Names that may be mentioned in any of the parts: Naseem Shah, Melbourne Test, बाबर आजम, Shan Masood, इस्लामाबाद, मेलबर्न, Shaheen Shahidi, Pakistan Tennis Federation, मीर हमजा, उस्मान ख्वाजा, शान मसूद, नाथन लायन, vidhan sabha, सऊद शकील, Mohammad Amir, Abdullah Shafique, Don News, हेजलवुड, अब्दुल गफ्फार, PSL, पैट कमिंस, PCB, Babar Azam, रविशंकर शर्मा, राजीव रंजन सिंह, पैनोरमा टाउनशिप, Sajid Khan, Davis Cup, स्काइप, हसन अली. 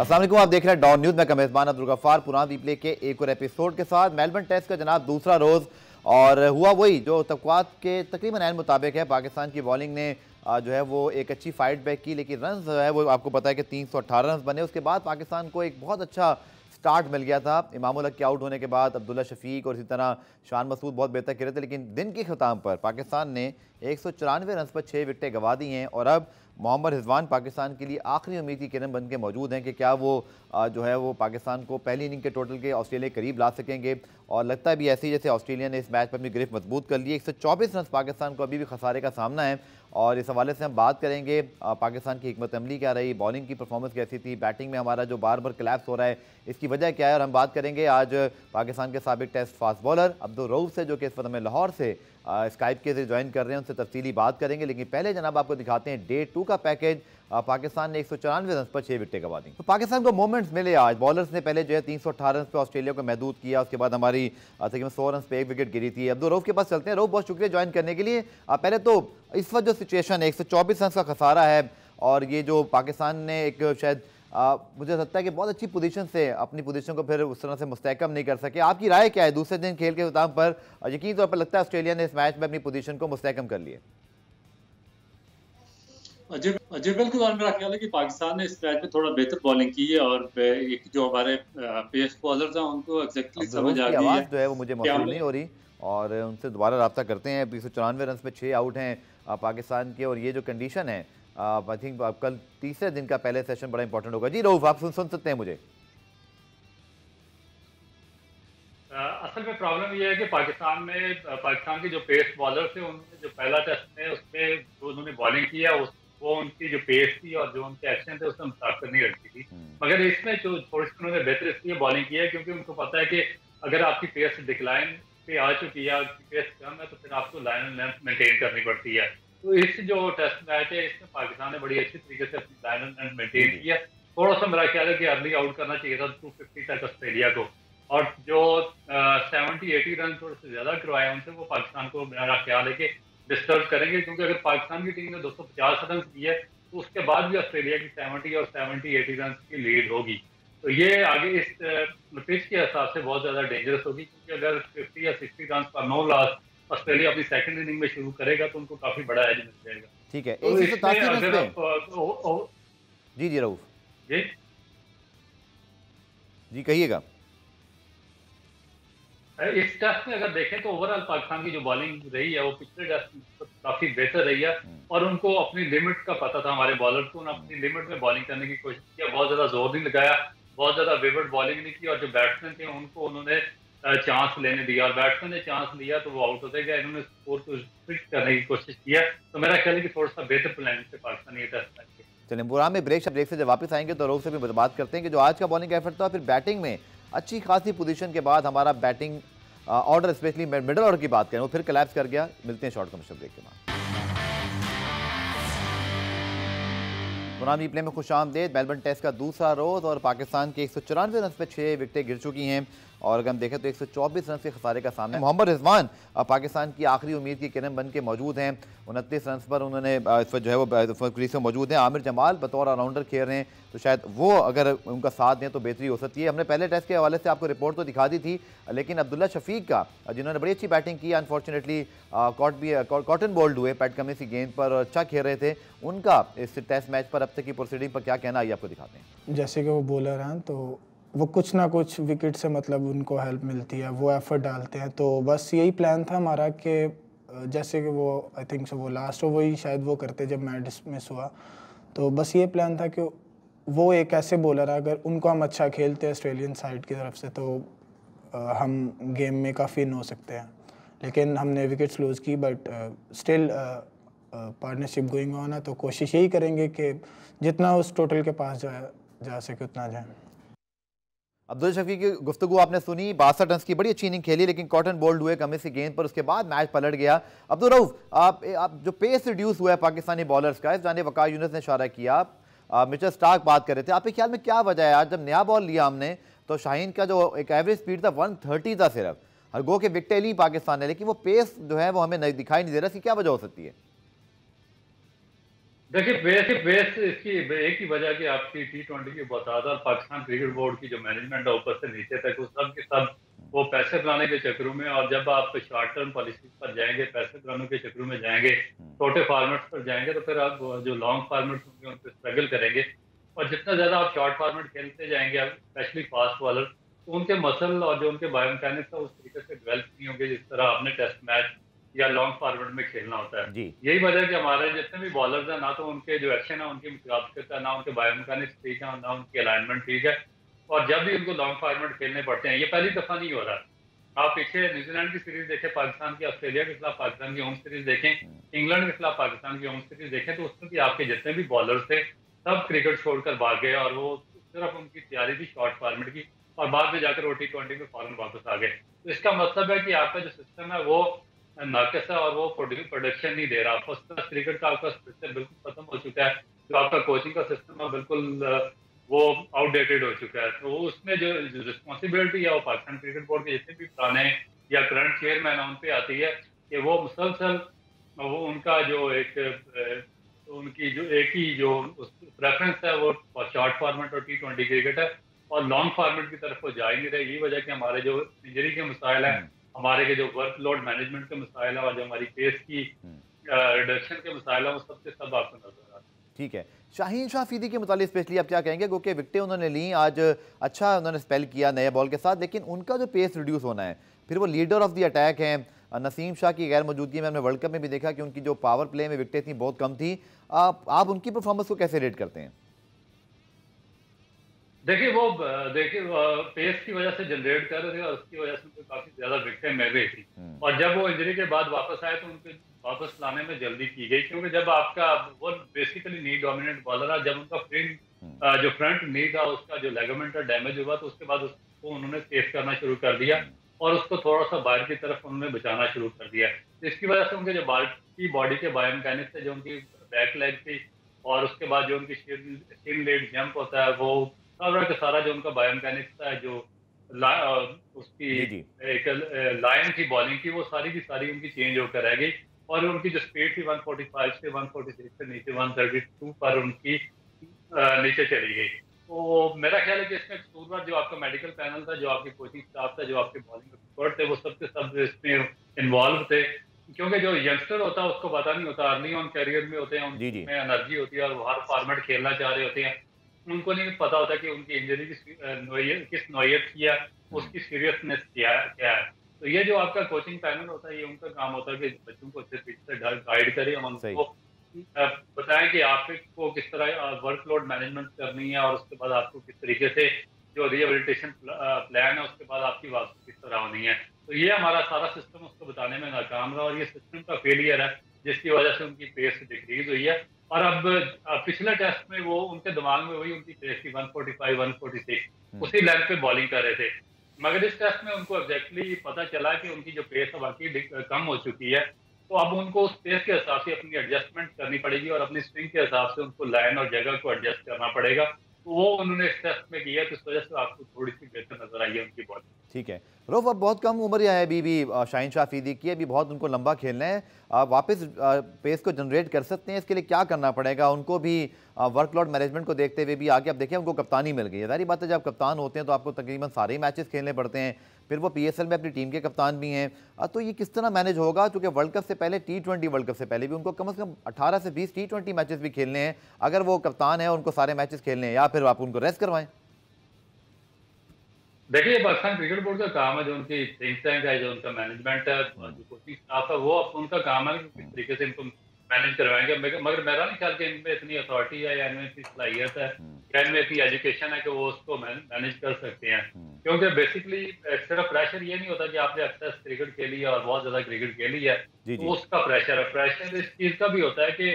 अस्सलाम वालेकुम, आप देख रहे हैं डॉन न्यूज़ में कमेजबान अब्दुल गफ्फार। पुराना रिप्ले के एक और एपिसोड के साथ मेलबर्न टेस्ट का जनाब दूसरा रोज़ और हुआ वही जो तबक़ात के तकरीबन ऐन मुताबिक है। पाकिस्तान की बॉलिंग ने जो है वो एक अच्छी फाइट बैक की, लेकिन रन जो है वो आपको पता है कि 318 रन बने। उसके बाद पाकिस्तान को एक बहुत अच्छा स्टार्ट मिल गया था। इमामुल्लाह के आउट होने के बाद अब्दुल्ला शफीक और इसी तरह शान मसूद बहुत बेहतर खेले थे, लेकिन दिन के ख़ताम पर पाकिस्तान ने 194 रन पर 6 विकटें गंवा दी हैं। और अब मोहम्मद रिजवान पाकिस्तान के लिए आखिरी उम्मीद की किरण बन के मौजूद हैं कि क्या वो जो है वो पाकिस्तान को पहली इनिंग के टोटल के ऑस्ट्रेलिया के करीब ला सकेंगे। और लगता भी ऐसे ही जैसे ऑस्ट्रेलिया ने इस मैच पर अपनी गिरफ्त मजबूत कर ली। 124 रन पाकिस्तान को अभी भी खसारे का सामना है और इस हवाले से हम बात करेंगे। पाकिस्तान की हिकमत अमली क्या रही, बॉलिंग की परफॉर्मेंस कैसी थी, बैटिंग में हमारा जो बार बार क्लैप्स हो रहा है इसकी वजह क्या है। और हम बात करेंगे आज पाकिस्तान के साबिक test fast bowler Abdul Rauf से, जो कि इस वक्त हमें लाहौर से स्काइप के जरिए ज्वाइन कर रहे हैं, उनसे तफसीली बात करेंगे। लेकिन पहले जनाब आपको दिखाते हैं डे 2 का पैकेज। पाकिस्तान ने 194 रन पर 6 विकेटें गंवा दी। तो पाकिस्तान को मोमेंट्स मिले आज। बॉलर्स ने पहले जो है 318 रन पर ऑस्ट्रेलिया को महदूद किया। उसके बाद हमारी तकरीबन 100 रन पर 1 विकेट गिरी थी। अब्दुल रऊफ के पास चलते हैं। रऊफ, बहुत शुक्रिया ज्वाइन करने के लिए। पहले तो इस वक्त जो सिचुएशन है 124 रन का खसारा है और ये जो पाकिस्तान ने एक शायद मुझे लगता है कि बहुत अच्छी पोजीशन से अपनी पोजीशन को फिर उस तरह से मुस्तहकम नहीं कर सके। आपकी राय क्या है? दूसरे दिन खेल के खिताब पर यकीन तौर पर लगता है ऑस्ट्रेलिया ने इस मैच में अपनी पोजीशन को मुस्तहकम कर लिया। जी बिल्कुल, और मेरा ख्याल है कि पाकिस्तान ने इस मैच में थोड़ा बेहतर बॉलिंग की है और एक जो हमारे पेस बॉलर्स हैं उनको एग्जैक्टली समझ आ गई है जो है वो मुझे मौजूद नहीं हो रही। और उनसे दोबारा रब्ता करते हैं। 294 रन पे 6 आउट हैं पाकिस्तान के और ये जो कंडीशन है आई थिंक कल तीसरे दिन का पहले सेशन बड़ा इंपॉर्टेंट होगा। जी रऊफ, आप सुन सकते हैं मुझे? असल में प्रॉब्लम यह है कि पाकिस्तान के जो पेस बॉलर्स थे उनमें जो पहला टेस्ट में उसमें जो उन्होंने बॉलिंग किया वो उनकी जो पेस थी और जो उनके एक्शन थे उसमें मुताबिक नहीं रखती थी। मगर इसमें जो थोड़ी सी उन्होंने बेहतर इसलिए बॉलिंग की है क्योंकि उनको पता है कि अगर आपकी पेस डिक्लाइन पे आ चुकी है, आपकी पेस कम है, तो फिर आपको लाइन लेंथ मेंटेन करनी पड़ती है। तो इस जो टेस्ट मैच है इसमें पाकिस्तान ने बड़ी अच्छी तरीके से अपनी लाइन लेंथ मेंटेन किया। थोड़ा सा मेरा ख्याल है कि अर्ली आउट करना चाहिए था 250 तक ऑस्ट्रेलिया को, और जो 70-80 रन थोड़े से ज्यादा करवाए उनसे वो पाकिस्तान को मेरा ख्याल है कि डिस्टर्ब करेंगे। क्योंकि अगर पाकिस्तान की टीम ने 250 रन किए तो उसके बाद भी ऑस्ट्रेलिया की 70 और 80 रन की लीड होगी। तो ये आगे इस पिच के हिसाब से बहुत ज्यादा डेंजरस होगी क्योंकि अगर 50 या 60 रन पर नो लॉस ऑस्ट्रेलिया अपनी सेकंड इनिंग में शुरू करेगा तो उनको काफी बड़ा एज मिल जाएगा। ठीक है, जी जी रऊफ जी कहिएगा। इस टेस्ट में अगर देखें तो ओवरऑल पाकिस्तान की जो बॉलिंग रही है वो पिछले टेस्ट काफी बेहतर रही है और उनको अपनी लिमिट का पता था। हमारे बॉलर को उन्होंने अपनी लिमिट में बॉलिंग करने की कोशिश किया, बहुत ज्यादा जोर नहीं लगाया, बहुत ज्यादा वेवर्ड बॉलिंग नहीं की और जो बैट्समैन थे उनको उन्होंने चांस लेने दिया और बैट्समैन ने चांस लिया तो वो आउट होते गए। इन्होंने स्कोर को फिक्स करने की कोशिश किया तो मेरा ख्याल है कि थोड़ा सा बेहतर प्लानिंग से पाकिस्तान ये टेस्ट मैच। चलिए बुरा में ब्रेक से जब वापस आएंगे तो रऊफ से भी बात करते हैं कि जो आज का बॉलिंग एफर्ट था, फिर बैटिंग में अच्छी खासी पोजीशन के बाद हमारा batting order specially middle order की बात करें वो फिर कोलैप्स कर गया। मिलते हैं शॉर्ट कमर्शियल ब्रेक के बाद। पुरानी प्ले में खुश आमदेद। मेलबर्न टेस्ट का दूसरा रोज़ और पाकिस्तान के 194 रन पे 6 विकेटें गिर चुकी हैं और अगर हम देखें तो 124 रन के खसारे का सामना है। मोहम्मद रिजवान पाकिस्तान की आखिरी उम्मीद की किरण बन के मौजूद हैं। 29 रन पर उन्होंने इस वक्त जो है वो क्रीज में मौजूद हैं। आमिर जमाल बतौर ऑलराउंडर खेल रहे हैं तो शायद वो अगर उनका साथ दें तो बेहतरी हो सकती है। हमने पहले टेस्ट के हवाले से आपको रिपोर्ट तो दिखा दी थी, लेकिन अब्दुल्ला शफीक का जिन्होंने बड़ी अच्छी बैटिंग की, अनफॉर्चुनेटली कॉटन बॉल्ड हुए पैट कमिंस की गेंद पर और अच्छा खेल रहे थे। उनका इस टेस्ट मैच पर अब तक की प्रोसीडिंग पर क्या कहना है आपको दिखाते हैं। जैसे कि वो बॉलर हैं तो वो कुछ ना कुछ विकेट से मतलब उनको हेल्प मिलती है, वो एफर्ट डालते हैं। तो बस यही प्लान था हमारा कि जैसे कि वो आई थिंक सो वो लास्ट हो वही शायद वो करते जब मैच डिसमिस हुआ। तो बस ये प्लान था कि वो एक ऐसे बॉलर है अगर उनको हम अच्छा खेलते हैं ऑस्ट्रेलियन साइड की तरफ से तो हम गेम में काफ़ी इन हो सकते हैं। लेकिन हमने विकेट्स लूज़ की but still partnership going on है तो कोशिश यही करेंगे कि जितना उस टोटल के पास जा सके उतना जाए। अब्दुल शफीक की गुफ्तगू आपने सुनी। 62 रन की बड़ी अच्छी इनिंग खेली लेकिन कॉटन बोल्ड हुए कमिंस की गेंद पर, उसके बाद मैच पलट गया। अब्दुल रऊफ, आप जो पेस रिड्यूस हुआ है पाकिस्तानी बॉलर्स का, इस जाने वकार यूनिस ने इशारा किया, मिचेल स्टार्क बात कर रहे थे, आपके ख्याल में क्या वजह है? आज जब नया बॉल लिया हमने तो शाहीन का जो एक एवरेज स्पीड था 130 था सिर्फ, हर गो के विकटें ली पाकिस्तान ने, लेकिन वो पेस जो है वो हमें दिखाई नहीं दे रहा, इसकी क्या वजह हो सकती है? देखिए बेस इसकी एक ही वजह कि आपकी T20 की बता पाकिस्तान क्रिकेट बोर्ड की जो मैनेजमेंट है ऊपर से नीचे तक वो सब के सब वो पैसे बनाने के चक्रों में, और जब आप शॉर्ट टर्म पॉलिसी पर जाएंगे, पैसे बनाने के चक्रों में जाएंगे, छोटे फार्मेट्स पर जाएंगे, तो फिर आप जो लॉन्ग फार्मेट्स होंगे उन पर स्ट्रगल करेंगे। और जितना ज़्यादा आप शॉर्ट फार्मेट खेलते जाएंगे, आप स्पेशली फास्ट बॉलर, तो उनके मसल और जो उनके बायोमैकेनिक्स है उस तरीके से डेवलप नहीं होंगे जिस तरह आपने टेस्ट मैच या लॉन्ग फॉरवर्ड में खेलना होता है। यही वजह है कि हमारे जितने भी बॉलर्स हैं ना तो उनके जो एक्शन है उनकी मुताबिकता है, ना उनके बायोमैकेनिक्स ठीक है, ना उनकी अलाइनमेंट ठीक है, और जब भी उनको लॉन्ग फॉरवर्ड खेलने पड़ते हैं, ये पहली दफ़ा नहीं हो रहा। आप पीछे न्यूजीलैंड की सीरीज देखें, पाकिस्तान की, ऑस्ट्रेलिया के खिलाफ पाकिस्तान की होम सीरीज देखें, इंग्लैंड के खिलाफ पाकिस्तान की होम सीरीज देखें, तो उसमें भी आपके जितने भी बॉलर थे सब क्रिकेट छोड़कर भाग गए, और वो सिर्फ उनकी तैयारी थी शॉर्ट फॉरवर्ड की, और बाद में जाकर वो T20 में फौरन वापस आ गए। तो इसका मतलब है कि आपका जो सिस्टम है वो नाकस है और वो प्रोडक्शन नहीं दे रहा। फर्स्ट क्लास क्रिकेट का आपका सिस्टम बिल्कुल खत्म हो चुका है, जो आपका कोचिंग का सिस्टम है बिल्कुल वो आउटडेटेड हो चुका है। तो उसमें जो रिस्पॉन्सिबिलिटी है वो पाकिस्तान क्रिकेट बोर्ड के जितने भी पुराने या करंट चेयरमैन है उन पर आती है कि वो मुसलसल वो उनका जो उनकी जो प्रेफरेंस है वो शॉर्ट फॉर्मेट और T20 क्रिकेट है, और लॉन्ग फॉर्मेट की तरफ वो जा ही नहीं रहे। यही वजह कि हमारे जो इंजरी के मसाइल हैं, हमारे के जो वर्कलोड मैनेजमेंट के मसाइल हैं, और जो हमारी पेस की रिडक्शन के मसाइल हैं, वो सब के सब आपको नजर आ रहा है। ठीक है, शाहीन शाफीदी के मुताबिक स्पेशली आप क्या कहेंगे, क्योंकि विकटें उन्होंने ली आज, अच्छा उन्होंने स्पेल किया नए बॉल के साथ, लेकिन उनका जो पेस रिड्यूस होना है, फिर वो लीडर ऑफ द अटैक हैं। नसीम शाह की गैर मौजूदगी में हमने वर्ल्ड कप में भी देखा कि उनकी जो पावर प्ले में विकटें थी बहुत कम थी। आप उनकी परफॉर्मेंस को कैसे रेट करते हैं? देखिए वो पेस की वजह से जनरेट कर रहे थे और उसकी वजह से उनको काफी ज्यादा विकटें मिल रही थी, और जब वो इंजरी के बाद वापस आए तो उनके वापस लाने में जल्दी की गई, क्योंकि जब आपका वो बेसिकली नी डोमिनेंट बॉलर है, जब उनका फ्रंट जो फ्रंट नी था उसका जो लेगामेंट डैमेज हुआ, तो उसके बाद उसको उन्होंने सेफ करना शुरू कर दिया और उसको थोड़ा सा बाहर की तरफ उन्होंने बचाना शुरू कर दिया। इसकी वजह से उनके जो बॉडी के बायोमैकेनिक्स थे, जो उनकी बैक लेग थी और उसके बाद जो उनकी स्किन लेग जंप होता है, वो सारा का सारा जो उनका बायोमैकेनिक्स था, जो उसकी एक लाइन थी बॉलिंग की, वो सारी की सारी उनकी चेंज होकर रह गई, और उनकी जो स्पीड थी 145 से 146 से नीचे 132 पर उनकी नीचे चली गई। तो मेरा ख्याल है कि इसमें कसूरवार जो आपका मेडिकल पैनल था, जो आपकी कोचिंग स्टाफ था, जो आपके बॉलिंग एक्सपर्ट थे, वो सब के सब इसमें इन्वॉल्व थे, क्योंकि जो यंगस्टर होता है उसको पता नहीं होता, अर्ली ऑन कैरियर में होते हैं, उनमें एनर्जी होती है और वो हर फॉर्मेट खेलना चाह रहे होते हैं, उनको नहीं पता होता कि उनकी इंजरी किस नौयत की है, उसकी सीरियसनेस क्या है। तो ये जो आपका कोचिंग पैनल होता है, ये उनका काम होता है कि बच्चों को अच्छे तरीके से गाइड करें, हम उनको बताएं कि आपको किस तरह वर्कलोड मैनेजमेंट करनी है, और उसके बाद आपको किस तरीके से जो रिहेबिलिटेशन प्लान है, उसके बाद आपकी वापसी किस तरह होनी है। तो ये हमारा सारा सिस्टम उसको बताने में नाकाम रहा, और ये सिस्टम का फेलियर है जिसकी वजह से उनकी पेस डिक्रीज हुई है। और अब पिछले टेस्ट में वो उनके दिमाग में वही उनकी पेस थी 145 146 उसी लेंथ पे बॉलिंग कर रहे थे, मगर इस टेस्ट में उनको एग्जैक्टली पता चला कि उनकी जो पेस है बाकी कम हो चुकी है, तो अब उनको उस पेस के हिसाब से अपनी एडजस्टमेंट करनी पड़ेगी और अपनी स्विंग के हिसाब से उनको लाइन और जगह को एडजस्ट करना पड़ेगा। तो वो उन्होंने इस टेस्ट में किया, तो इस वजह से आपको थोड़ी सी बेहतर नजर आई है उनकी बॉलिंग। ठीक है रऊफ, अब बहुत कम उम्र है अभी शाहीन शाफीदी की, अभी बहुत उनको लंबा खेलना है, वापस पेस को जनरेट कर सकते हैं, इसके लिए क्या करना पड़ेगा? उनको भी वर्कलोड मैनेजमेंट को देखते हुए भी आगे, आप देखिए उनको कप्तानी मिल गई है, सारी बात है, जब कप्तान होते हैं तो आपको तकरीबन सारे मैचेस खेलने पड़ते हैं, फिर वो PSL में अपनी टीम के कप्तान भी हैं, तो ये किस तरह मैनेज होगा? क्योंकि वर्ल्ड कप से पहले T20 वर्ल्ड कप से पहले भी उनको कम से कम 18 से 20 T20 मैचेस भी खेलने हैं, अगर वो कप्तान है उनको सारे मैचेस खेलने हैं, या फिर आप उनको रेस्ट करवाएं। देखिए पाकिस्तान क्रिकेट बोर्ड का काम है, जो उनकी थिंक टैंक है, जो उनका मैनेजमेंट है, जो कोचिंग स्टाफ है, वो उनका काम है किस तरीके से इनको मैनेज करवाएंगे। मगर मेरा नहीं ख्याल कि इनमें इतनी अथॉरिटी है या इनमें इतनी सलाहियत है या इनमें इतनी एजुकेशन है कि वो उसको मैनेज कर सकते हैं, क्योंकि बेसिकली सिर्फ प्रेशर ये नहीं होता कि आपने अक्सर क्रिकेट खेली है और बहुत ज्यादा क्रिकेट खेली है, तो उसका प्रेशर है। प्रेशर इस चीज का भी होता है कि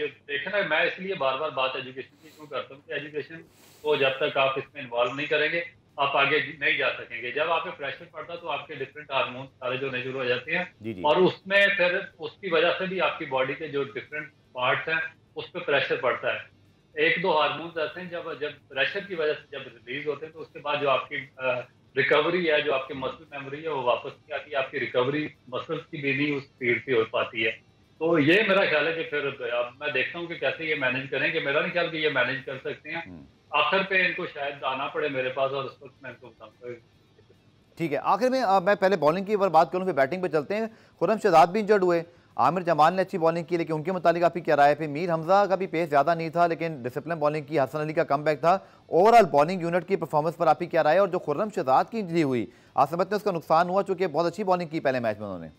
ये देखना, मैं इसलिए बार बार बात एजुकेशन की क्यों करता हूँ कि एजुकेशन को जब तक आप इसमें इन्वॉल्व नहीं करेंगे आप आगे नहीं जा सकेंगे। जब आप पे प्रेशर पड़ता है तो आपके डिफरेंट हार्मोन सारे जो नेचुरल हो जाते हैं, और उसमें फिर उसकी वजह से भी आपकी बॉडी के जो डिफरेंट पार्ट्स हैं उस पर प्रेशर पड़ता है। एक दो हार्मोन ऐसे हैं जब प्रेशर की वजह से जब रिलीज होते हैं तो उसके बाद जो आपकी रिकवरी है, जो आपकी मसल मेमोरी है, वो वापस नहीं आती, आपकी रिकवरी मसल्स की भी नहीं उस स्पीड से हो पाती है। तो ये मेरा ख्याल है कि फिर अब मैं देखता हूँ कि कैसे ये मैनेज करें, कि मेरा नहीं ख्याल कि ये मैनेज कर सकते हैं। आखिर पे इनको शायद आना पड़े मेरे पास और उस वक्त मैं इनको बताऊँ। ठीक है, आखिर में मैं पहले बॉलिंग की बार बात करूँ फिर बैटिंग पे चलते हैं। खुर्रम शहजाद भी इंजर्ड हुए, आमिर जमाल ने अच्छी बॉलिंग की लेकिन उनके मुताबिक आपकी क्या राय है? फिर मीर हमजा का भी पेस ज़्यादा नहीं था लेकिन डिसिप्लिन बॉलिंग की, हसन अली का कमबैक था। ओवरऑल बॉलिंग यूनिट की परफॉर्मेंस पर आपकी क्या राय है? और जो खुर्रम शहजाद की इंजरी हुई आप समझते हैं उसका नुकसान हुआ चूँकि बहुत अच्छी बॉलिंग की पहले मैच में उन्होंने?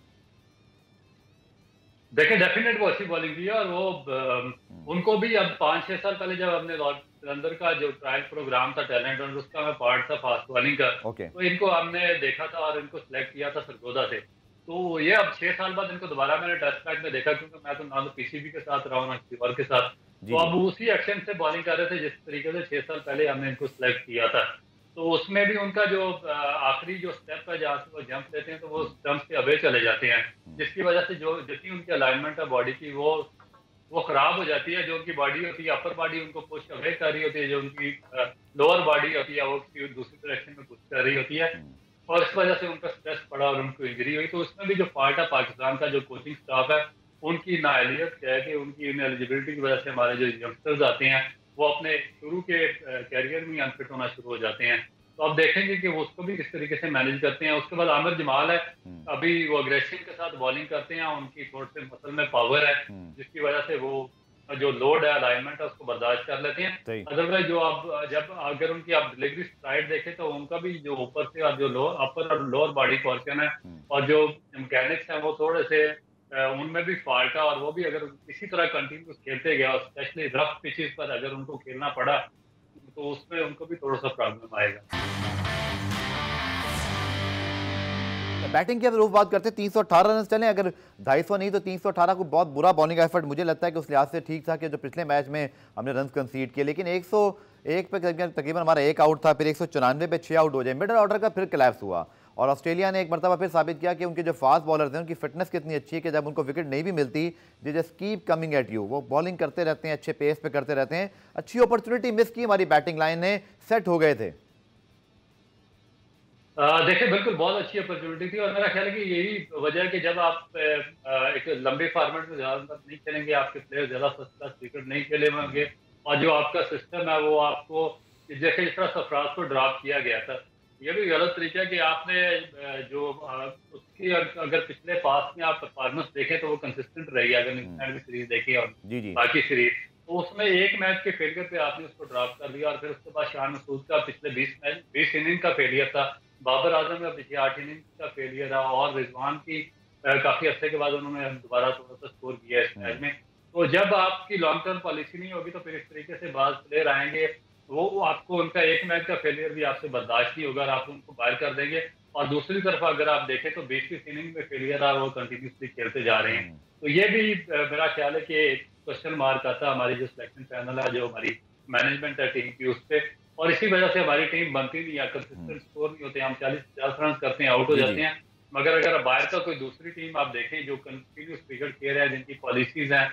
देखिए डेफिनेट वो अच्छी बॉलिंग की है और वो उनको भी अब 5-6 साल पहले जब हमने सिलंदर का जो ट्रायल प्रोग्राम था टैलेंट और उसका मैं पार्ट था फास्ट बॉलिंग का, तो इनको हमने देखा था और इनको सिलेक्ट किया था सरगोदा से। तो ये अब 6 साल बाद इनको दोबारा मैंने टेस्ट मैच में देखा क्योंकि मैं तो ना तो पीसीबी के साथ रहा हूँ ना किसी के साथ, तो अब उसी एक्शन से बॉलिंग कर रहे थे जिस तरीके से 6 साल पहले हमने इनको सिलेक्ट किया था। तो उसमें भी उनका जो आखिरी जो स्टेप है जहाँ से वो जंप लेते हैं तो वो जंप से अवे चले जाते हैं जिसकी वजह से जो जितनी उनकी अलाइनमेंट है बॉडी की वो खराब हो जाती है। जो उनकी बॉडी होती है अपर बॉडी उनको पुश अवे कर रही होती है, जो उनकी लोअर बॉडी होती है वो दूसरी डायरेक्शन में पुश कर रही होती है और इस वजह से उनका स्ट्रेस पड़ा और उनको इंजरी हुई। तो उसमें भी जो पार्ट है पाकिस्तान का जो कोचिंग स्टाफ है उनकी नाअहलियत है कि उनकी इनएलिजिबिलिटी की वजह से हमारे जो यंगस्टर्स आते हैं वो अपने शुरू के कैरियर में अनफिट होना शुरू हो जाते हैं। तो आप देखेंगे कि वो उसको भी किस तरीके से मैनेज करते हैं। उसके बाद आमिर जमाल है, अभी वो अग्रेशन के साथ बॉलिंग करते हैं, उनकी थोड़े से मसल में पावर है जिसकी वजह से वो जो लोड है अलाइनमेंट है उसको बर्दाश्त कर लेते हैं। अदरवाइज जो आप जब अगर उनकी आप डिलीवरी स्ट्राइड देखें तो उनका भी जो ऊपर से और जो लोअर अपर और लोअर बॉडी पोर्शन है और जो मैकेनिक्स है वो थोड़े से उनमें भी फॉल्ट है। और वो भी अगर इसी तरह कंटिन्यू खेलते गया और स्पेशली रफ पिचेस पर अगर उनको खेलना पड़ा तो उसमें उनको भी थोड़ा सा प्रॉब्लम आएगा। बैटिंग की अगर रूफ बात करते हैं 318 रन चले, अगर 250 नहीं तो 318 को बहुत बुरा बॉलिंग एफर्ट मुझे लगता है कि उस लिहाज से ठीक था कि जो पिछले मैच में हमने रन कंसीड किए, लेकिन 101 पे तकरीबन हमारा एक आउट था, फिर 194 पे 6 आउट हो जाए, मिडल ऑर्डर का फिर क्लैप्स हुआ। और ऑस्ट्रेलिया ने एक मरतबा फिर साबित किया कि उनके जो फास्ट बॉलर्स हैं उनकी फिटनेस कितनी अच्छी है कि जब उनको विकेट नहीं भी मिलती they just keep coming at you, वो बॉलिंग करते रहते हैं, अच्छे पेस पे करते रहते हैं। अच्छी अपॉर्चुनिटी मिस की हमारी बैटिंग लाइन ने, सेट हो गए थे। देखिए बिल्कुल बहुत अच्छी अपॉर्चुनिटी थी और मेरा ख्याल है कि यही वजह है कि जब आप एक लंबे फॉर्मेट में ज़्यादा नहीं खेलेंगे, आपके प्लेयर ज़्यादा फर्स्ट विकेट नहीं खेले होंगे और जो आपका सिस्टम है वो आपको जैसे इस तरह सरफराज को ड्रॉप किया गया था ये भी गलत तरीका है कि आपने जो उसकी अगर पिछले पास में आप परफॉर्मेंस देखें तो वो कंसिस्टेंट रही है। अगर न्यूजीलैंड की सीरीज देखें और बाकी सीरीज तो उसमें एक मैच के फेलियर पे आपने उसको ड्रॉप कर दिया और फिर उसके बाद शान मसूद का पिछले 20 इनिंग का फेलियर था, बाबर आजम का पिछले 8 इनिंग का फेलियर था और रिजवान की काफी अरसे के बाद उन्होंने दोबारा थोड़ा सा स्कोर किया इस मैच में। तो जब आपकी लॉन्ग टर्म पॉलिसी नहीं होगी तो फिर इस तरीके से बाद प्लेयर आएंगे वो आपको उनका एक मैच का फेलियर भी आपसे बर्दाश्त नहीं होगा और आप उनको बाहर कर देंगे। और दूसरी तरफ अगर आप देखें तो 20 इनिंग में फेलियर और वो कंटिन्यूसली खेलते जा रहे हैं। तो ये भी मेरा ख्याल है कि क्वेश्चन मार्क आता हमारी जो सिलेक्शन पैनल है जो हमारी मैनेजमेंट है टीम की उस पर, और इसी वजह से हमारी टीम बनती नहीं है, कंसिस्टेंट स्कोर नहीं होते, हम 40-50 रन करते हैं आउट हो जाते हैं। मगर अगर बाहर का कोई दूसरी टीम आप देखें जो कंटिन्यूस क्रिकेट खेल रहे हैं, जिनकी पॉलिसीज हैं,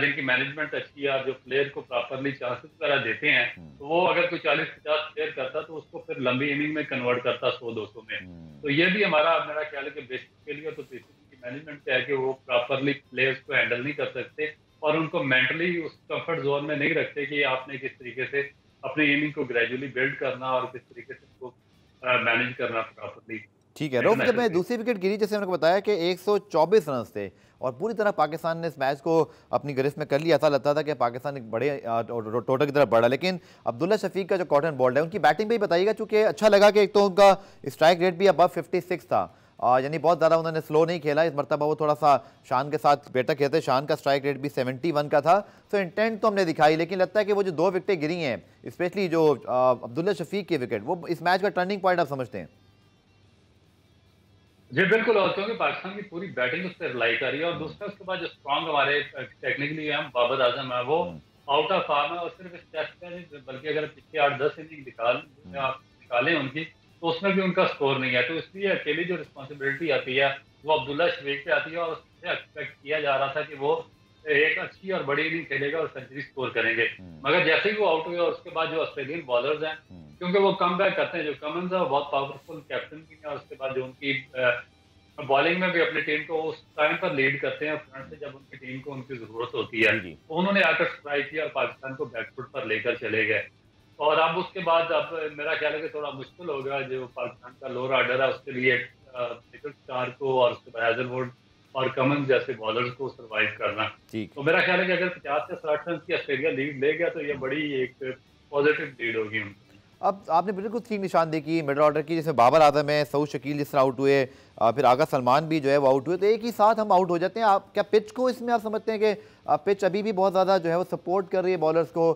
जिनकी मैनेजमेंट अच्छी है, जो प्लेयर को प्रॉपरली चांसेस वगैरह देते हैं, तो वो अगर कोई 40-50 प्लेयर करता तो उसको फिर लंबी इनिंग में कन्वर्ट करता 100-200 में। तो ये भी हमारा मेरा ख्याल है कि बेसिक के लिए तो बेसिक की मैनेजमेंट क्या है कि वो प्रॉपरली प्लेयर्स को हैंडल नहीं कर सकते और उनको मेंटली उस कंफर्ट जोन में नहीं रखते कि आपने किस तरीके से अपने इनिंग को ग्रेजुअली बिल्ड करना और किस तरीके से उसको मैनेज करना प्रॉपरली। ठीक है रोहित, जब मैं दूसरी विकेट गिरी जैसे मैंने बताया कि 124 रन थे और पूरी तरह पाकिस्तान ने इस मैच को अपनी गिरफ्त में कर लिया, ऐसा लगता था कि पाकिस्तान एक बड़े टोटल की तरफ बढ़ा। लेकिन अब्दुल्ला शफीक का जो कॉटन बॉल है उनकी बैटिंग भी बताइएगा, चूँकि अच्छा लगा कि एक तो उनका स्ट्राइक रेट भी अब 56 था, यानी बहुत ज़्यादा उन्होंने स्लो नहीं खेला इस मरतबा, वो थोड़ा सा शान के साथ बेटर खेलते। शान का स्ट्राइक रेट भी 71 का था, तो इंटेंट तो हमने दिखाई, लेकिन लगता है कि वो जो 2 विकेटें गिरी हैं स्पेशली जो अब्दुल्ला शफीक की विकेट, वो इस मैच का टर्निंग पॉइंट आप समझते हैं? जी बिल्कुल, और क्योंकि पाकिस्तान की पूरी बैटिंग उस पर रिलाई कर रही है और दूसरा उसके बाद जो स्ट्रांग हमारे टेक्निकली हम बाबर आजम है वो आउट ऑफ फॉर्म है और सिर्फ इस टेस्ट में बल्कि अगर पिछले 8-10 इनिंग निकालें उनकी तो उसमें भी उनका स्कोर नहीं है। तो इसलिए अकेली जो रिस्पॉन्सिबिलिटी आती है वो अब्दुल्ला शफीक पे आती है और उससे एक्सपेक्ट किया जा रहा था कि वो एक अच्छी और बड़ी इनिंग खेलेगा और सेंचुरी स्कोर करेंगे, मगर जैसे ही वो आउट हुए और उसके बाद जो ऑस्ट्रेलियन बॉलर्स हैं क्योंकि वो कम बैक करते हैं, जो कमिंस है वो बहुत पावरफुल कैप्टन भी है और उसके बाद जो उनकी बॉलिंग में भी अपनी टीम को उस टाइम पर लीड करते हैं फ्रंट से, जब उनकी टीम को उनकी जरूरत होती है। उन्होंने आकर स्ट्राइक किया और पाकिस्तान को बैकफुट पर लेकर चले गए। और अब उसके बाद अब मेरा ख्याल है कि थोड़ा मुश्किल होगा जो पाकिस्तान का लोअर ऑर्डर है उसके लिए मिचेल स्टार्क को और उसके बाद हेजलवुड और कमन जैसे बॉलर्स को सर्वाइव करना। तो मेरा ख्याल है कि अगर 50 से 60 रन की ऑस्ट्रेलिया लीड ले गया तो ये बड़ी एक पॉजिटिव लीड होगी उनकी। अब आपने बिल्कुल ठीक निशान देखी मिडल ऑर्डर की, जैसे बाबर आजम है, सऊद शकील जिस तरह आउट हुए, फिर आगा सलमान भी जो है वो आउट हुए, तो एक ही साथ हम आउट हो जाते हैं। आप क्या पिच को इसमें आप समझते हैं कि पिच अभी भी बहुत ज़्यादा जो है वो सपोर्ट कर रही है बॉलर्स को?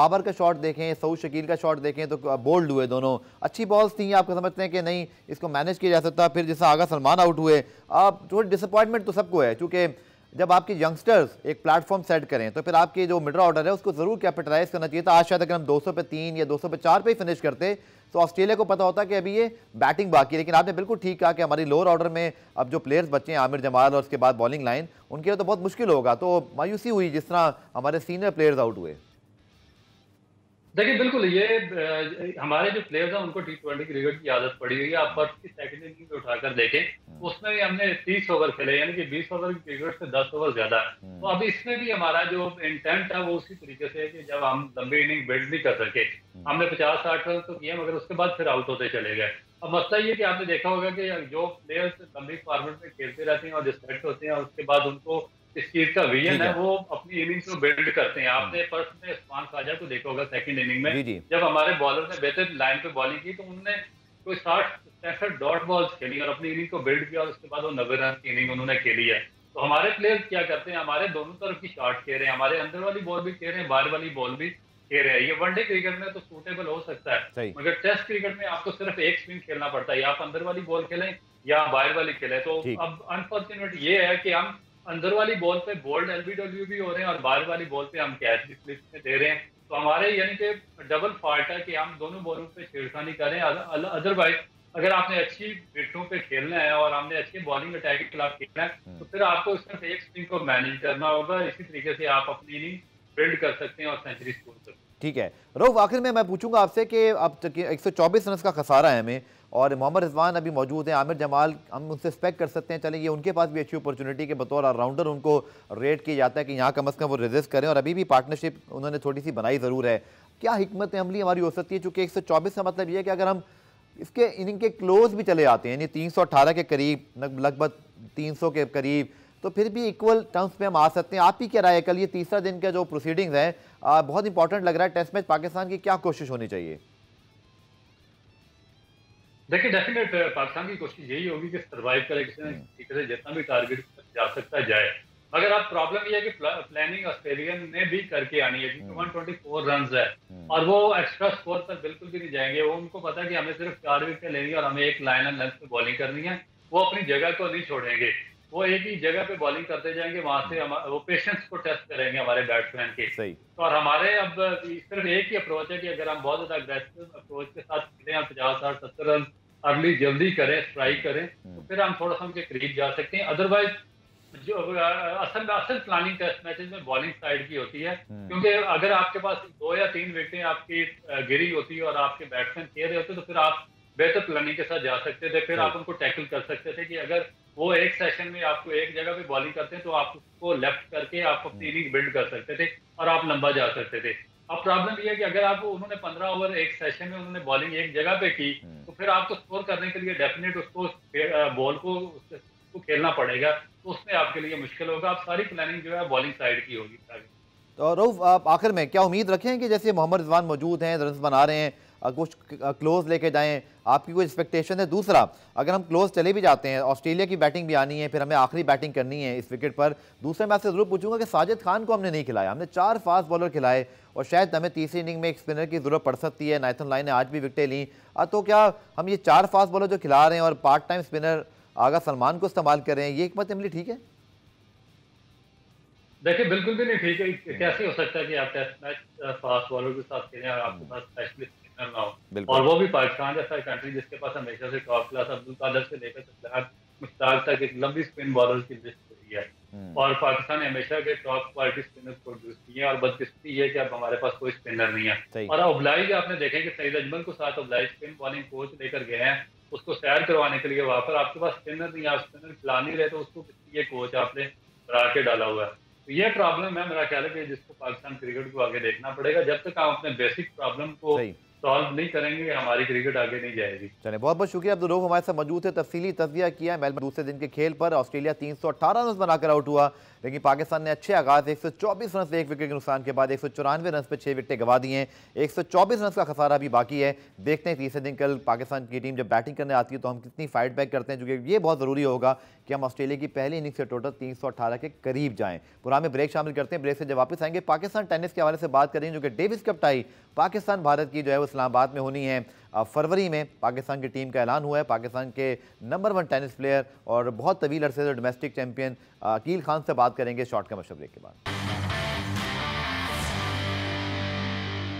बाबर का शॉट देखें, सऊद शकील का शॉट देखें तो बोल्ड हुए दोनों, अच्छी बॉल्स थी, आपको समझते हैं कि नहीं इसको मैनेज किया जा सकता। फिर जैसे आगा सलमान आउट हुए, आप थोड़ी डिसअपॉइंटमेंट तो सबको है, क्योंकि जब आपके यंगस्टर्स एक प्लेटफॉर्म सेट करें तो फिर आपके जो मिडल ऑर्डर है उसको ज़रूर कैपिटलाइज़ करना चाहिए था। आज शायद अगर हम 200 पे 3 या 200 पे 4 पे ही फिनिश करते तो ऑस्ट्रेलिया को पता होता कि अभी ये बैटिंग बाकी है। लेकिन आपने बिल्कुल ठीक कहा कि हमारी लोअर ऑर्डर में अब जो प्लेयर्स बचे हैं आमिर जमाल और उसके बाद बॉलिंग लाइन, उनके लिए तो बहुत मुश्किल होगा। तो मायूसी हुई जिस तरह हमारे सीनियर प्लेयर्स आउट हुए। देखिए बिल्कुल ये हमारे जो प्लेयर्स हैं उनको T20 क्रिकेट की आदत पड़ी हुई है। आप फर्स्ट की सेकंड इनिंग उठाकर देखें, उसमें भी हमने 30 ओवर खेले, यानी कि 20 ओवर की क्रिकेट से 10 ओवर ज्यादा। तो अब इसमें भी हमारा जो इंटेंट है वो उसी तरीके से है कि जब हम लंबी इनिंग बिल्ड नहीं कर सके, हमने 50-60 रन तो किए मगर उसके बाद फिर आउट होते चले गए। अब मसला ये कि आपने देखा होगा कि जो प्लेयर्स लंबी फॉर्मेट में खेलते रहते हैं और जो सेट होते हैं उसके बाद उनको इस चीज का विजन है, वो अपनी इनिंग्स को बिल्ड करते हैं। आपने फर्स्ट में उस्मान ख्वाजा को देखा होगा सेकंड इनिंग में, जब हमारे बॉलर ने बेहतर लाइन पे बॉलिंग की तो उन्होंने कोई 60-65 डॉट बॉल्स खेली और अपनी इनिंग को बिल्ड किया और उसके बाद वो 90 रन की इनिंग उन्होंने खेली है। तो हमारे प्लेयर्स क्या करते हैं, हमारे दोनों तरफ की शॉट खेल रहे हैं, हमारे अंदर वाली बॉल भी खेल रहे हैं, बाहर वाली बॉल भी खेल रहे हैं। ये वनडे क्रिकेट में तो सूटेबल हो सकता है मगर टेस्ट क्रिकेट में आपको सिर्फ एक स्पिन खेलना पड़ता है, या आप अंदर वाली बॉल खेलें या बाहर वाली खेलें। तो अब अनफॉर्चुनेट ये है कि हम अंदर वाली बॉल पे बोल्ड LBW भी हो रहे हैं और बाहर वाली बॉल पे हम कैच भी स्लिप में दे रहे हैं। तो हमारे यानी कि डबल फॉल्ट है कि हम दोनों बॉलों पे छेड़खानी करें। अदरवाइज अगर आपने अच्छी विकेटों पे खेलना है और हमने अच्छे बॉलिंग अटैक के खिलाफ खेलना है तो फिर आपको सिर्फ एक स्पिन को मैनेज करना होगा। इसी तरीके से आप अपनी इनिंग बिल्ड कर सकते हैं और सेंचुरी स्कोर कर सकते हैं। ठीक है रऊफ, आखिर में मैं पूछूंगा आपसे कि अब 124 रन का खसारा है हमें और मोहम्मद रिजवान अभी मौजूद हैं, आमिर जमाल हम उनसे एक्सपेक्ट कर सकते हैं, चलें ये उनके पास भी अच्छी अपॉर्चुनिटी के बतौर ऑलराउंडर उनको रेट किया जाता है कि यहाँ कम से कम वो रेजिस्ट करें, और अभी भी पार्टनरशिप उन्होंने थोड़ी सी बनाई ज़रूर है। क्या हिकमत अमली हमारी हो सकती है, चूँकि 124 का मतलब ये है कि अगर हम इसके इनिंग के क्लोज भी चले जाते हैं यानी 318 के करीब, लगभग 300 के करीब, तो फिर भी इक्वल टर्म्स पे हम आ सकते हैं। आप ही क्या राय है, कल ये तीसरा दिन का जो प्रोसीडिंग्स है बहुत इंपॉर्टेंट लग रहा है, टेस्ट मैच पाकिस्तान की क्या कोशिश होनी चाहिए? देखिए डेफिनेट पाकिस्तान की कोशिश यही होगी कि सर्वाइव करे, किसी से जितना भी टारगेट जा सकता जाए। मगर अब प्रॉब्लम यह है कि प्लानिंग ऑस्ट्रेलियन ने भी करके आनी है, क्योंकि 124 रन है और वो एक्स्ट्रा स्कोर पर बिल्कुल भी नहीं जाएंगे। वो उनको पता है कि हमें सिर्फ 4 विकेट लेनी है और हमें एक लाइन एंड लेंथ पे बॉलिंग करनी है। वो अपनी जगह को नहीं छोड़ेंगे, वो एक ही जगह पे बॉलिंग करते जाएंगे, वहां से हम वो पेशेंस को टेस्ट करेंगे हमारे बैट्समैन के। और हमारे अब सिर्फ एक ही अप्रोच है कि अगर हम बहुत ज्यादा अग्रेसिव अप्रोच के साथ खेलें और 50-60-70 रन अर्ली जल्दी करें, स्ट्राइक करें, तो फिर हम थोड़ा सा उनके करीब जा सकते हैं। अदरवाइज जो असल प्लानिंग टेस्ट मैचेज में बॉलिंग साइड की होती है, क्योंकि अगर आपके पास 2 या 3 विकेटें आपकी गिरी होती है और आपके बैट्समैन खेल रहे होते तो फिर आप बेहतर प्लानिंग के साथ जा सकते थे, फिर आप उनको टैकल कर सकते थे। कि अगर वो एक सेशन में आपको एक जगह पे बॉलिंग करते हैं तो आप उसको लेफ्ट करके आप अपनी इनिंग बिल्ड कर सकते थे और आप लंबा जा सकते थे। अब प्रॉब्लम ये है कि अगर आप उन्होंने 15 ओवर एक सेशन में उन्होंने बॉलिंग एक जगह पे की तो फिर आपको स्कोर करने के लिए डेफिनेट उसको बॉल को उसको खेलना पड़ेगा, तो उसमें आपके लिए मुश्किल होगा। आप सारी प्लानिंग जो है बॉलिंग साइड की होगी। तो रऊफ आप आखिर में क्या उम्मीद रखें कि जैसे मोहम्मद रिजवान मौजूद हैं, रन बना रहे हैं, कुछ क्लोज लेके जाएं, आपकी कोई एक्सपेक्टेशन है? दूसरा अगर हम क्लोज चले भी जाते हैं, ऑस्ट्रेलिया की बैटिंग भी आनी है, फिर हमें आखिरी बैटिंग करनी है इस विकेट पर। दूसरा मैं आपसे ज़रूर पूछूंगा कि साजिद खान को हमने नहीं खिलाया, हमने 4 फास्ट बॉलर खिलाए और शायद हमें तीसरी इनिंग में एक स्पिनर की ज़रूरत पड़ सकती है। नाथन लायन ने आज भी विकेटें लीं, तो क्या हम ये 4 फास्ट बॉलर जो खिला रहे हैं और part time spinner Agha Salman को इस्तेमाल करें, ये हिकमत अमली ठीक है? देखिए बिल्कुल भी नहीं ठीक है। कैसे हो सकता है कि आप टेस्ट मैच फास्ट बॉलर के साथ खेलें और आपके पास स्पेशलिस्ट और वो भी पाकिस्तान जैसा कंट्री जिसके पास हमेशा से टॉप क्लास अब्दुल कादिर से लेकर मुश्ताक तक एक लंबी स्पिन बॉलर की लिस्ट रही है और पाकिस्तान ने हमेशा के टॉप क्वालिटी स्पिनर प्रोड्यूस किए हैं। और बदकिस्मती है कि अब हमारे पास कोई स्पिनर नहीं है। और अब्लाई आपने देखें कि सईद अजमल को साथ अब्लाई स्पिन बॉलिंग कोच लेकर गए हैं उसको सैर करवाने के लिए वहाँ पर आपके पास स्पिनर नहीं, आप स्पिनर खिला नहीं रहे, तो उसको ये कोच आपने बना के डाला हुआ है। तो ये प्रॉब्लम है, मेरा ख्याल है कि जिसको पाकिस्तान क्रिकेट को आगे देखना पड़ेगा। जब तक हम अपने बेसिक प्रॉब्लम को सॉल्व नहीं करेंगे, हमारी क्रिकेट आगे नहीं जाएगी। चलिए, बहुत बहुत शुक्रिया अब्दुल रऊफ, हमारे साथ मौजूद है, तफसीली तस्वीर किया। मेलबर्न दूसरे दिन के खेल पर ऑस्ट्रेलिया 318 रन बनाकर आउट हुआ, लेकिन पाकिस्तान ने अच्छे आगाज 124 रन से 1 विकेट के नुकसान के बाद 194 रन पर 6 विकेटें गवा दी हैं। 124 रन का खसारा अभी बाकी है। देखते हैं तीसरे दिन कल पाकिस्तान की टीम जब बैटिंग करने आती है तो हम कितनी फाइट बैक करते हैं, क्योंकि ये बहुत ज़रूरी होगा कि हम ऑस्ट्रेलिया की पहली इनिंग्स से टोटल 318 के करीब जाएँ। पुराने ब्रेक शामिल करते हैं, ब्रेक से जब वापस आएंगे पाकिस्तान टेनिस के हवाले से बात करेंगे, जो कि Davis cup tie Pakistan Bharat की जो है वो इस्लामाबाद में होनी है। फरवरी में पाकिस्तान की टीम का ऐलान हुआ है। पाकिस्तान के नंबर 1 टेनिस प्लेयर और बहुत तवील अरसे से डोमेस्टिक चैंपियन अकील खान से बात करेंगे शॉर्ट का मशवरे के बाद।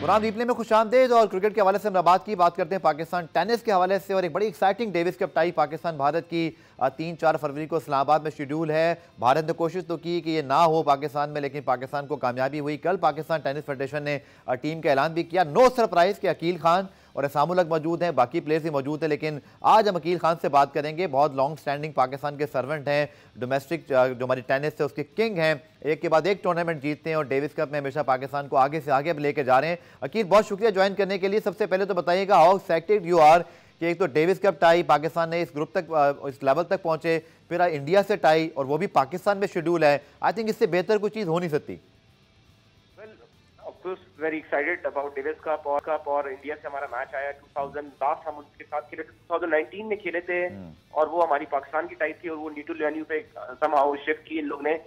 पुरान रिप्ले में खुशामदेद, और क्रिकेट के हवाले से हम बात करते हैं पाकिस्तान टेनिस के हवाले से, और एक बड़ी exciting Davis cup tie Pakistan Bharat की 3-4 फरवरी को इस्लामाबाद में शेड्यूल है। भारत ने कोशिश तो की कि ये ना हो पाकिस्तान में, लेकिन पाकिस्तान को कामयाबी हुई। कल पाकिस्तान टेनिस फेडरेशन ने टीम का ऐलान भी किया। नो सरप्राइज कि अकील खान और असमुलग मौजूद हैं, बाकी प्लेयर्स भी मौजूद हैं, लेकिन आज हम अकील खान से बात करेंगे। बहुत लॉन्ग स्टैंडिंग पाकिस्तान के सर्वेंट हैं, डोमेस्टिक जो हमारी टेनिस से उसके किंग हैं, एक के बाद एक टूर्नामेंट जीतते हैं और डेविस कप में हमेशा पाकिस्तान को आगे से आगे लेके जा रहे हैं। अकील, बहुत शुक्रिया ज्वाइन करने के लिए। सबसे पहले तो बताइएगा हाउ एक्साइटेड यू आर कि एक तो डेविस कप टाई पाकिस्तान ने इस ग्रुप तक, इस लेवल तक पहुँचे, फिर इंडिया से टाई और वो भी पाकिस्तान में शेड्यूल है। आई थिंक इससे बेहतर कोई चीज़ हो नहीं सकती। Very excited about Davis cup और इंडिया से हमारा मैच आया 2000 लास्ट हम उनके साथ खेले थे, 2019 में खेले थे और वो हमारी पाकिस्तान की टाई थी और वो नीटू लेन्यू पे समाउ शिफ्ट की इन लोग ने।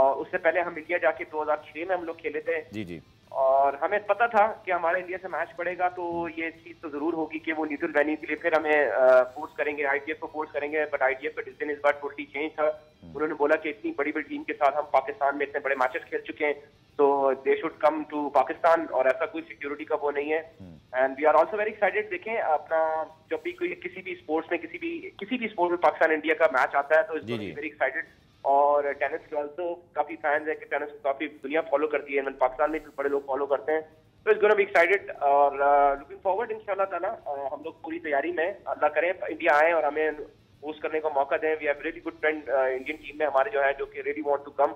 और उससे पहले हम इंडिया जाके 2006 में हम लोग खेले थे जी। और हमें पता था कि हमारे इंडिया से मैच पड़ेगा, तो ये चीज तो जरूर होगी कि वो नीटू लेन्यू के लिए फिर हमें फोर्स करेंगे, ITF को फोर्स करेंगे। बट ITF का डिसीजन इस बार टोटली चेंज था। उन्होंने बोला कि इतनी बड़ी बड़ी टीम के साथ हम पाकिस्तान में इतने बड़े मैचेस खेल चुके हैं, तो they should come to Pakistan, और ऐसा कोई सिक्योरिटी का वो नहीं है। And we are also very excited. देखें, अपना जब भी कोई किसी भी स्पोर्ट्स में पाकिस्तान इंडिया का मैच आता है तो इट्स वेरी एक्साइटेड। और टेनिस के ऑल्सो काफी फैंस है कि टेनिस काफी दुनिया फॉलो करती है, पाकिस्तान में भी बड़े लोग फॉलो करते हैं, तो इट्स गोना बी एक्साइटेड और लुकिंग फॉरवर्ड इंशाल्लाह ताला। हम लोग पूरी तैयारी में, अल्लाह करें इंडिया आए और हमें होस्ट करने का मौका दें। We have really good friend Indian team में हमारे जो है, जो कि रियली वांट टू कम,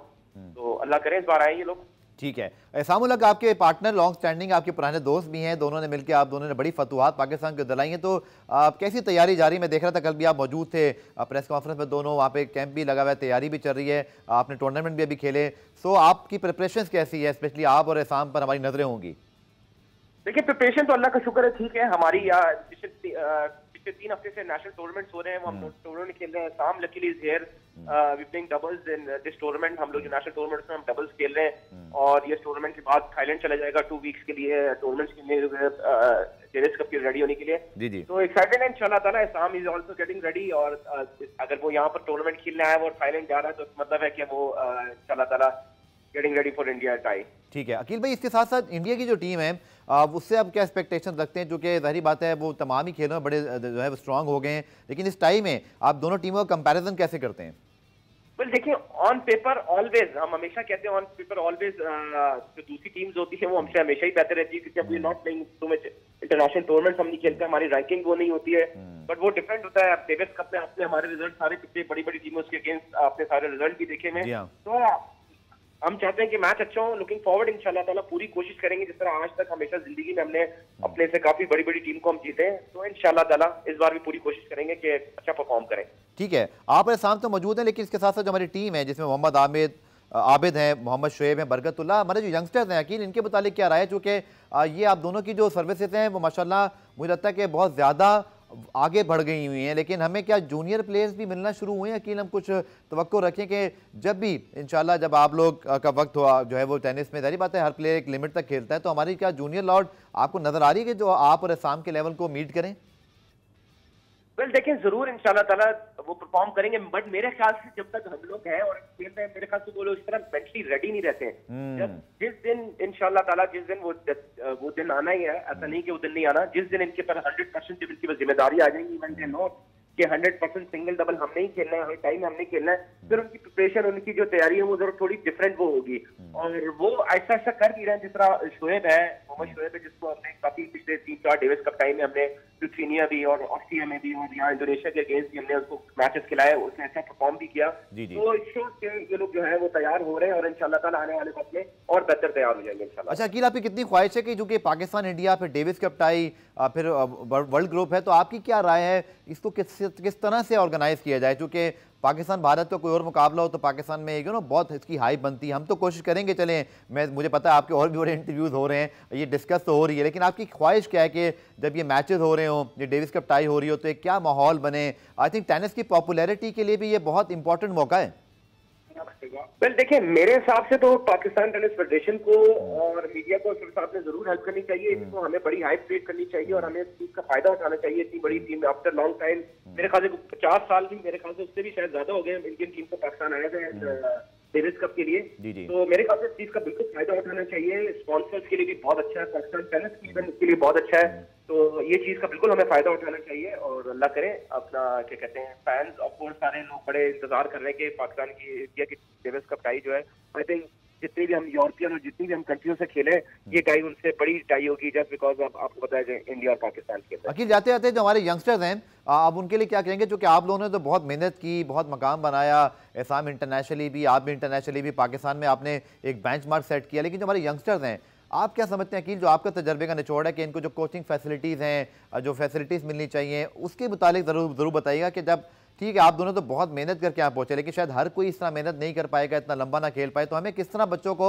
तो अल्लाह करें इस बार आए ये लोग। ठीक है, असामुलग आपके पार्टनर लॉन्ग स्टैंडिंग आपके पुराने दोस्त भी हैं, दोनों ने मिलकर आप दोनों ने बड़ी फतूहत पाकिस्तान को दिलाई हैं, तो आप कैसी तैयारी जारी? मैं देख रहा था कल भी आप मौजूद थे प्रेस कॉन्फ्रेंस में, दोनों वहाँ पे कैंप भी लगा हुआ है, तैयारी भी चल रही है, आपने टूर्नामेंट भी अभी खेले, सो आपकी प्रिपरेशन कैसी है? स्पेशली आप और असाम पर हमारी नजरें होंगी। देखिए, प्रिपरेशन तो अल्लाह का शुक्र है ठीक है। हमारी पिछले 3 हफ्ते से नेशनल टूर्नामेंट्स हो रहे हैं, वो हम टूर्नामेंट खेल रहे हैं। शाम luckily is here, we playing doubles in this tournament. हम लोग जो नेशनल टूर्नामेंट्स में हम डबल्स खेल रहे हैं, और ये टूर्नामेंट के बाद थाईलैंड चला जाएगा 2 वीक्स के लिए टूर्नामेंट्स के लिए, डेविस कप के रेडी होने के लिए। तो एक्साइटेड है इंशाल्लाह ताला। Islam is also getting ready, और अगर वो यहाँ पर टूर्नामेंट खेलने आया है और थाईलैंड जा रहा है, तो मतलब है कि वो इंशाल्लाह ताला getting ready for India tie. ठीक है अकील भाई, इसके साथ साथ इंडिया की जो टीम है उससे आप क्या एक्सपेक्टेशन रखते हैं? जो कि जाहिर बात है वो तमाम ही खेलों में बड़े जो है वो स्ट्रांग हो गए हैं, लेकिन इस टाइम में आप दोनों टीमों का कंपैरिजन कैसे करते हैं? बल देखिए, ऑन पेपर ऑलवेज, हम हमेशा कहते हैं ऑन पेपर ऑलवेज जो दूसरी टीम्स होती है वो हमसे हमेशा ही बेहतर रहती है, क्योंकि अब we not playing so much international tournaments, हम नहीं खेलते, हमारी रैंकिंग वो नहीं होती है, बट वो डिफरेंट होता है। आप डेविस कप में आपने हमारे रिजल्ट सारे पिछले बड़ी बड़ी टीमों के अगेंस्ट आपने सारे रिजल्ट भी देखे हैं, तो हम चाहते हैं कि मैच अच्छा हो। लुकिंग फॉरवर्ड इंशाल्लाह ताला पूरी कोशिश करेंगे, जिस तरह आज तक हमेशा जिंदगी में हमने अपने से काफी बड़ी बड़ी टीम को हम जीते हैं, तो इंशाल्लाह ताला इस बार भी पूरी कोशिश करेंगे कि अच्छा परफॉर्म करें। ठीक है, आप मेरे सामने तो मौजूद हैं, लेकिन इसके साथ साथ जो हमारी टीम है जिसमें मोहम्मद आमिर आबिद हैं, मोहम्मद शोएब हैं, बरकतुल्लाह, हमारे जो यंगस्टर्स हैं, अकील इनके मुतालिक क्या राय है? चूँकि ये आप दोनों की जो सर्विसेज हैं वो माशाल्लाह मुझे लगता है कि बहुत ज़्यादा आगे बढ़ गई हुई हैं, लेकिन हमें क्या जूनियर प्लेयर्स भी मिलना शुरू हुए हैं? अकील, हम कुछ तवक्को रखें कि जब भी इंशाल्लाह जब आप लोग का वक्त हुआ जो है वो टेनिस में, जारी बात है हर प्लेयर एक लिमिट तक खेलता है, तो हमारी क्या जूनियर लॉर्ड आपको नजर आ रही है कि जो आप और असाम के लेवल को मीट करें? वेल देखें, जरूर इंशाल्लाह ताला वो परफॉर्म करेंगे, बट मेरे ख्याल से जब तक हम लोग हैं और खेल रहे हैं, मेरे ख्याल से वो लोग इस तरह मेंटली रेडी नहीं रहते हैं। जब जिस दिन इंशाल्लाह ताला, जिस दिन वो दिन आना ही है, ऐसा नहीं कि वो दिन नहीं आना, जिस दिन इनके पर 100% जब इनकी जिम्मेदारी आ जाएगी, इवन दे नो कि 100% सिंगल डबल हमने ही खेलना है, हर टाइम हमने खेलना है, फिर उनकी प्रिपरेशन, उनकी जो तैयारी है वो जरूर थोड़ी डिफरेंट वो होगी, और वो ऐसा ऐसा कर भी रहे हैं। जिस तरह शोएब है, मोहम्मद शोएब है, जिसको हमने काफी पिछले 3-4 डेविस कप टाइम में हमने लिथुआनिया भी और ऑस्ट्रिया में भी और यहाँ इंडोनेशिया के अगेंस्ट भी हमने उसको मैचेस खिलाए, उसने अच्छा परफॉर्म भी किया। तो शो के ये लोग जो है वो तैयार हो रहे हैं और इंशाल्लाह ताला आने वाले वक्त में और बेहतर तैयार हो जाएंगे इंशाल्लाह। अच्छा अकील, आपकी कितनी ख्वाहिश है कि जो कि पाकिस्तान इंडिया फिर डेविस कप टाई फिर वर्ल्ड ग्रुप है, तो आपकी क्या राय है इसको किस तरह से ऑर्गेनाइज किया जाए? क्योंकि पाकिस्तान भारत का कोई और मुकाबला हो तो पाकिस्तान में यू नो बहुत इसकी हाइप बनती है। हम तो कोशिश करेंगे, चलें मैं मुझे पता है आपके और भी इंटरव्यूज हो रहे हैं, ये डिस्कस तो हो रही है, लेकिन आपकी ख्वाहिश क्या है कि जब ये मैचेस हो रहे हों, ये डेविस कप टाई हो रही हो, तो एक क्या माहौल बने? आई थिंक टेनिस की पॉपुलैरिटी के लिए भी ये बहुत इंपॉर्टेंट मौका है। वेल देखिए, मेरे हिसाब से तो पाकिस्तान टेनिस फेडरेशन को और मीडिया को साथ में जरूर हेल्प करनी चाहिए, इसको हमें बड़ी हाइप क्रिएट करनी चाहिए और हमें इस चीज का फायदा उठाना चाहिए। इतनी बड़ी टीम आफ्टर लॉन्ग टाइम, मेरे ख्याल से 50 साल भी, मेरे ख्याल से उससे भी शायद ज्यादा हो गए इंडियन टीम को पाकिस्तान आए थे डेविस कप के लिए। तो मेरे ख्याल से इस चीज का बिल्कुल फायदा उठाना चाहिए, स्पॉन्सर्स के लिए भी बहुत अच्छा है, पाकिस्तान टेनिस इवेंट के लिए बहुत अच्छा है। तो ये चीज का बिल्कुल हमें फायदा उठाना चाहिए और अल्लाह करे अपना क्या कहते हैं फैंस ऑफ कोर्स सारे लोग बड़े इंतजार कर रहे हैं कि पाकिस्तान की इंडिया की डेविस कप टाई जो है, आई थिंक जितनी भी हम यूरोपियन और जितनी भी हम कंट्रियों से खेले ये टाई उनसे बड़ी टाई होगी, जस्ट बिकॉज आपको पता है इंडिया और पाकिस्तान के। अकील, जाते जाते जो हमारे यंगस्टर्स हैं आप उनके लिए क्या कहेंगे? क्योंकि आप लोगों ने तो बहुत मेहनत की, बहुत मकाम बनाया, एहसाम इंटरनेशनली भी, आप भी इंटरनेशनली भी, पाकिस्तान में आपने एक बेंचमार्क सेट किया, लेकिन जो हमारे यंगस्टर्स हैं आप क्या समझते हैं अकील, जो आपका तजर्बे का निचोड़ है कि इनको जो कोचिंग फैसिलिटीज़ हैं, जो फैसिलिटीज़ मिलनी चाहिए, उसके मुताबिक ज़रूर बताइएगा कि जब ठीक है आप दोनों तो बहुत मेहनत करके यहाँ पहुँचे, लेकिन शायद हर कोई इस तरह मेहनत नहीं कर पाएगा, इतना लंबा ना खेल पाए, तो हमें किस तरह बच्चों को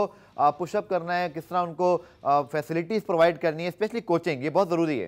पुशअप करना है, किस तरह उनको फैसिलिटीज़ प्रोवाइड करनी है, स्पेशली कोचिंग, ये बहुत ज़रूरी है।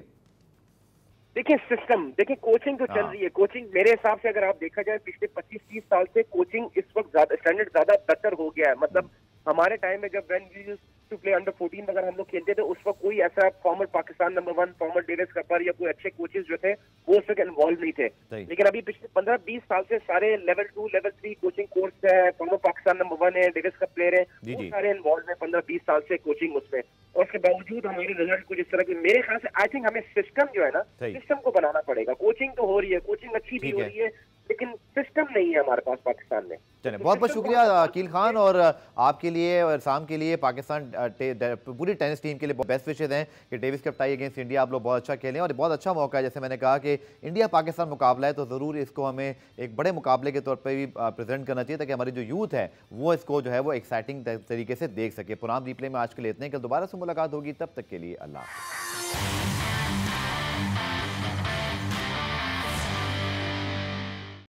देखिए सिस्टम, देखिए कोचिंग तो चल रही है, कोचिंग मेरे हिसाब से अगर आप देखा जाए पिछले 25-30 साल से कोचिंग इस वक्त ज्यादा स्टैंडर्ड ज्यादा बेहतर हो गया है। मतलब हमारे टाइम में जब when we used to play under 14 अगर हम लोग खेलते थे उस वक्त कोई ऐसा former Pakistan number 1 former Davis cupper या कोई अच्छे कोचेज जो थे वो उस वक्त इन्वॉल्व नहीं थे, लेकिन अभी पिछले 15-20 साल से सारे लेवल 2, लेवल 3 कोचिंग कोर्स है, फॉर्मर पाकिस्तान नंबर 1 है, डेविस कप प्लेयर है, वो सारे इन्वॉल्व है 15-20 साल से कोचिंग उसमें, और उसके बावजूद हमारे रिजल्ट कुछ इस तरह के। मेरे ख्याल से आई थिंक हमें सिस्टम जो है ना, सिस्टम को बनाना पड़ेगा। कोचिंग तो हो रही है, कोचिंग अच्छी भी हो रही है, लेकिन सिस्टम नहीं है हमारे पास पाकिस्तान में। चलिए बहुत बहुत शुक्रिया अकील खान, और आपके लिए और शाम के लिए पाकिस्तान पूरी टेनिस टीम के लिए बेस्ट विशेज हैं कि Davis cup tie against India आप लोग बहुत अच्छा खेलें, और बहुत अच्छा मौका है जैसे मैंने कहा कि इंडिया पाकिस्तान मुकाबला है तो ज़रूर इसको हमें एक बड़े मुकाबले के तौर पर भी प्रेजेंट करना चाहिए ताकि हमारी जो यूथ है वो इसको जो है वो एक्साइटिंग तरीके से देख सके। पुराना रिप्ले में आज के लिए इतने, कल दोबारा से मुलाकात होगी, तब तक के लिए अल्लाह।